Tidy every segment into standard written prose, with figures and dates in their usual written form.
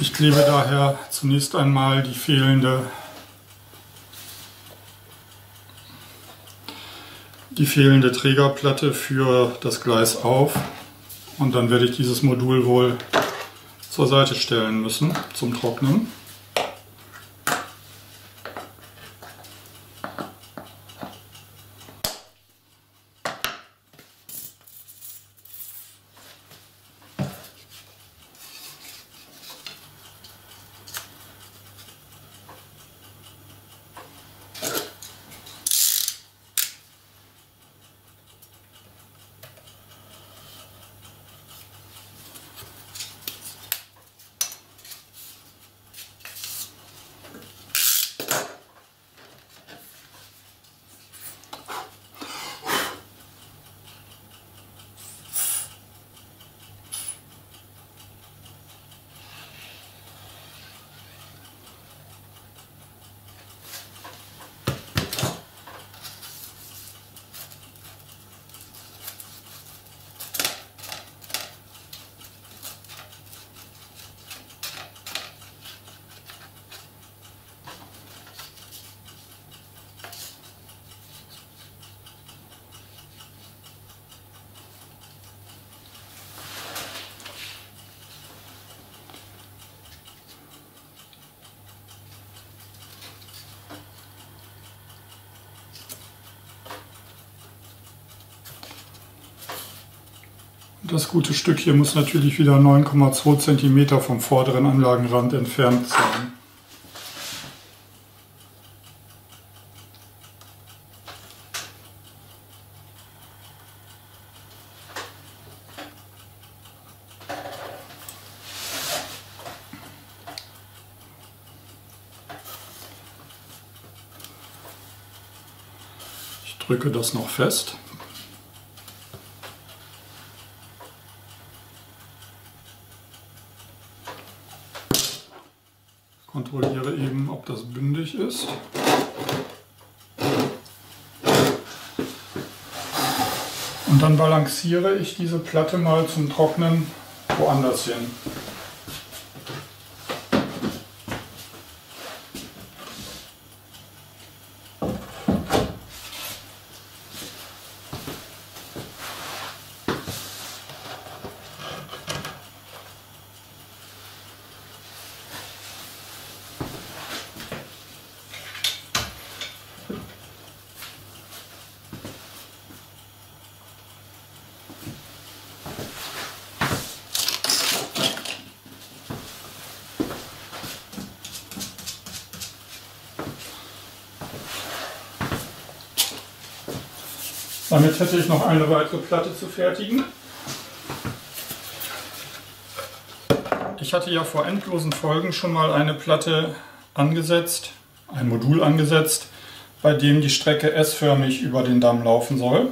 Ich klebe daher zunächst einmal die fehlende Trägerplatte für das Gleis auf und dann werde ich dieses Modul wohl zur Seite stellen müssen zum Trocknen. Das gute Stück hier muss natürlich wieder 9,2 cm vom vorderen Anlagenrand entfernt sein. Ich drücke das noch fest. Kontrolliere eben, ob das bündig ist. Und dann balanciere ich diese Platte mal zum Trocknen woanders hin. Damit hätte ich noch eine weitere Platte zu fertigen. Ich hatte ja vor endlosen Folgen schon mal eine Platte angesetzt, ein Modul angesetzt, bei dem die Strecke S-förmig über den Damm laufen soll,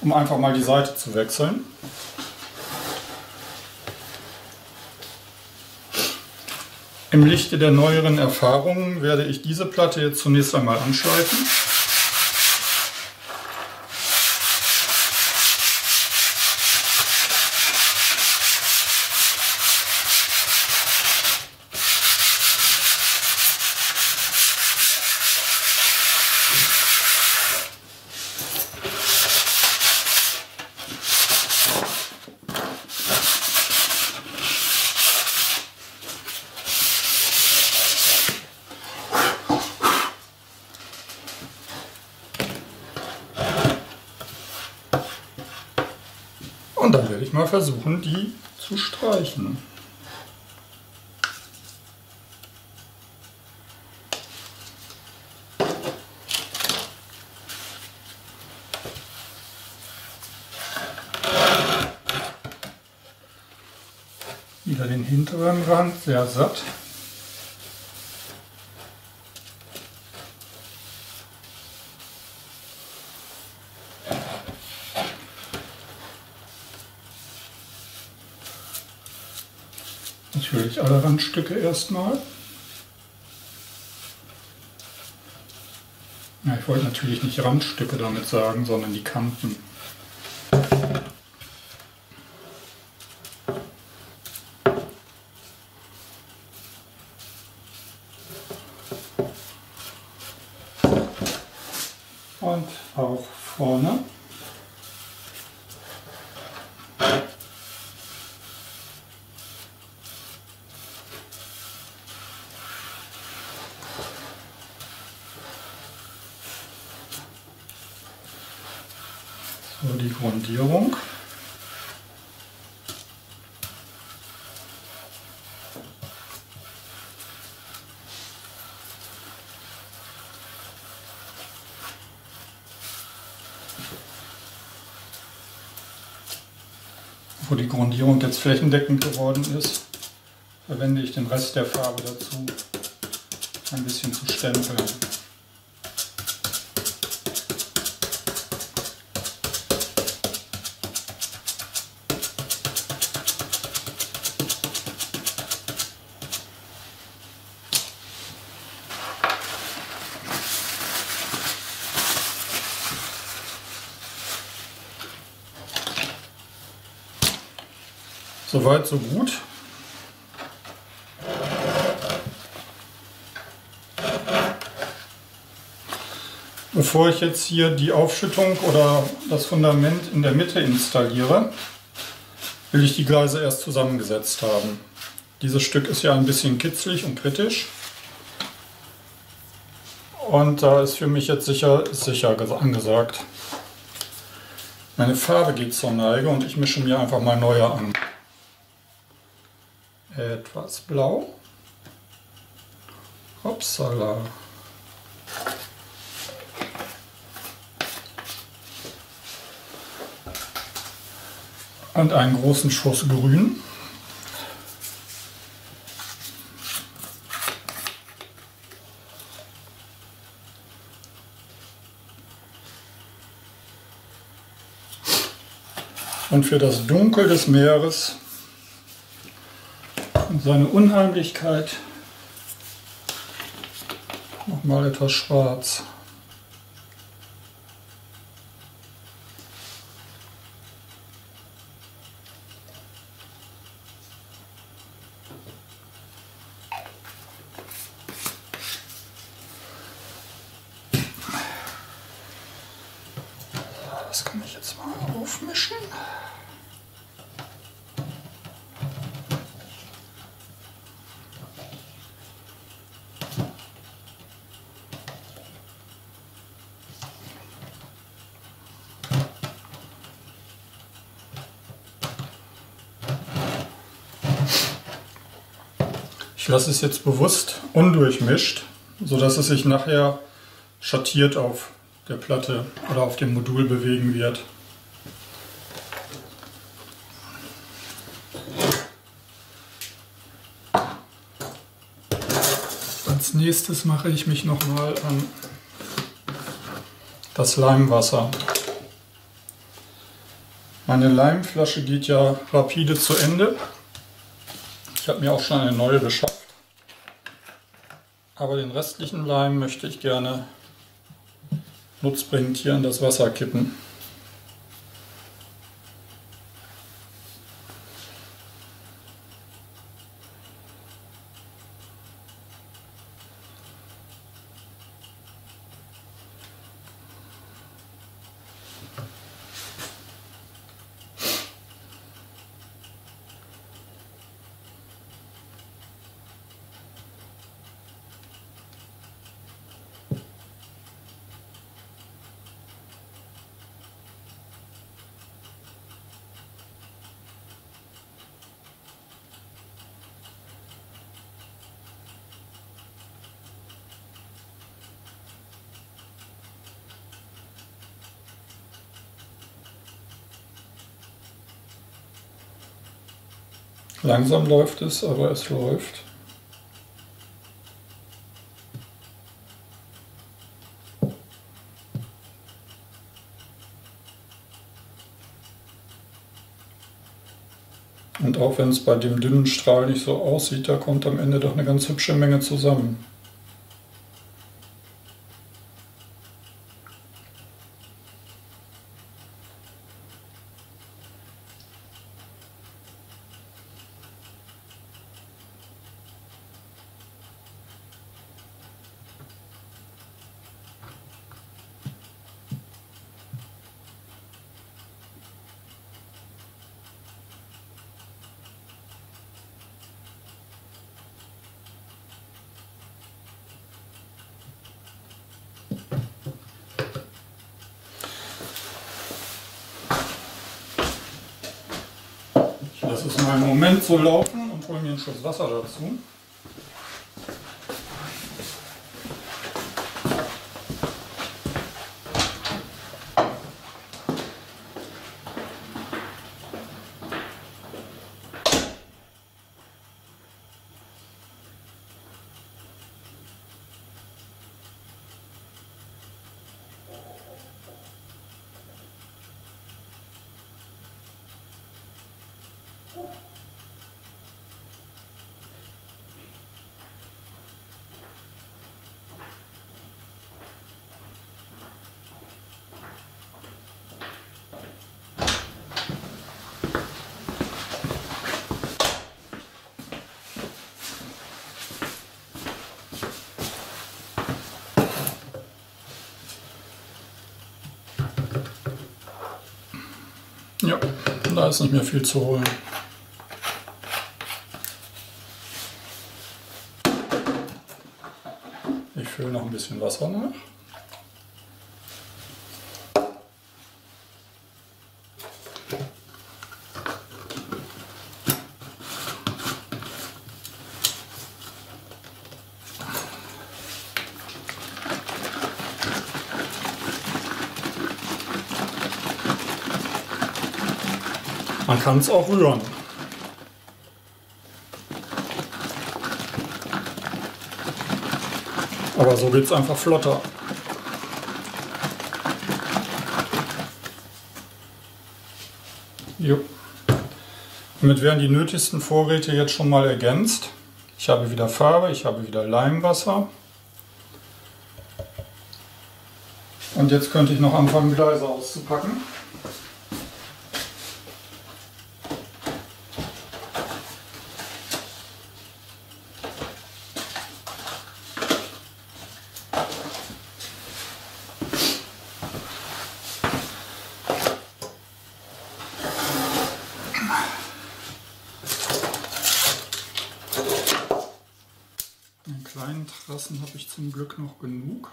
um einfach mal die Seite zu wechseln. Im Lichte der neueren Erfahrungen werde ich diese Platte jetzt zunächst einmal anschleifen. Und dann werde ich mal versuchen, die zu streichen. Wieder den hinteren Rand, sehr satt. Natürlich alle Randstücke erstmal. Ja, ich wollte natürlich nicht Randstücke damit sagen, sondern die Kanten. und auch vorne. So, die Grundierung. Wo die Grundierung jetzt flächendeckend geworden ist, verwende ich den Rest der Farbe dazu, ein bisschen zu stempeln. Soweit, so gut. Bevor ich jetzt hier die Aufschüttung oder das Fundament in der Mitte installiere, will ich die Gleise erst zusammengesetzt haben. Dieses Stück ist ja ein bisschen kitzlig und kritisch. Und da ist für mich jetzt sicher angesagt. Meine Farbe geht zur Neige und ich mische mir einfach mal neue an. Etwas blau. Hoppsala. Und einen großen Schuss grün. Und für das Dunkel des Meeres und seine Unheimlichkeit nochmal etwas schwarz. Das kann ich jetzt mal aufmischen. Ich lasse es jetzt bewusst undurchmischt, sodass es sich nachher schattiert auf der Platte oder auf dem Modul bewegen wird. Als nächstes mache ich mich nochmal an das Leimwasser. Meine Leimflasche geht ja rapide zu Ende. Ich habe mir auch schon eine neue beschafft. Aber den restlichen Leim möchte ich gerne nutzbringend hier in das Wasser kippen. Langsam läuft es, aber es läuft. Und auch wenn es bei dem dünnen Strahl nicht so aussieht, da kommt am Ende doch eine ganz hübsche Menge zusammen. lasse es mal einen Moment so laufen und hole mir einen Schuss Wasser dazu. Ja, da ist nicht mehr viel zu holen. Ich fülle noch ein bisschen Wasser nach. Man kann es auch rühren. Aber so geht es einfach flotter. Jo. Damit werden die nötigsten Vorräte jetzt schon mal ergänzt. Ich habe wieder Farbe, ich habe wieder Leimwasser. Und jetzt könnte ich noch anfangen, Gleise auszupacken. Kleinen Trassen habe ich zum Glück noch genug.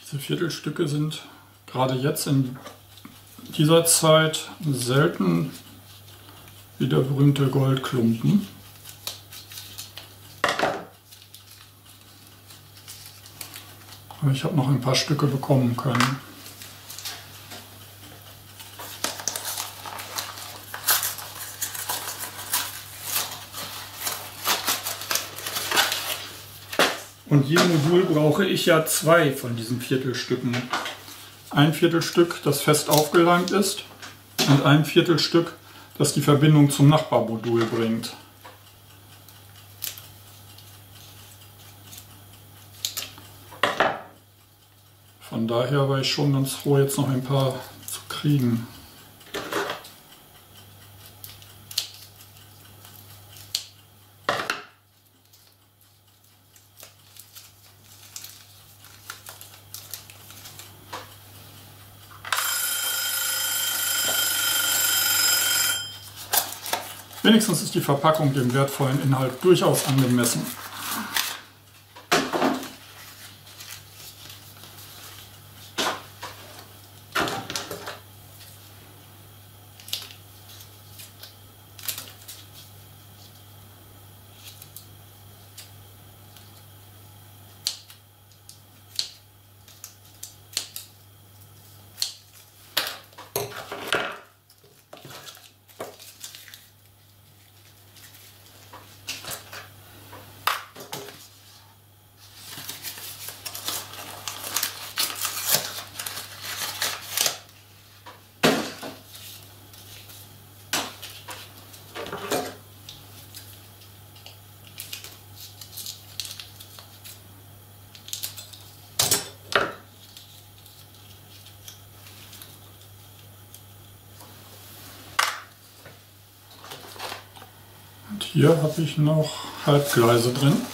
Diese Viertelstücke sind gerade jetzt in dieser Zeit selten wie der berühmte Goldklumpen. Aber ich habe noch ein paar Stücke bekommen können. Und je Modul brauche ich ja zwei von diesen Viertelstücken. Ein Viertelstück, das fest aufgelangt ist, und ein Viertelstück, das die Verbindung zum Nachbarmodul bringt. Von daher war ich schon ganz froh, jetzt noch ein paar zu kriegen. Wenigstens ist die Verpackung dem wertvollen Inhalt durchaus angemessen. Hier habe ich noch Halbgleise drin.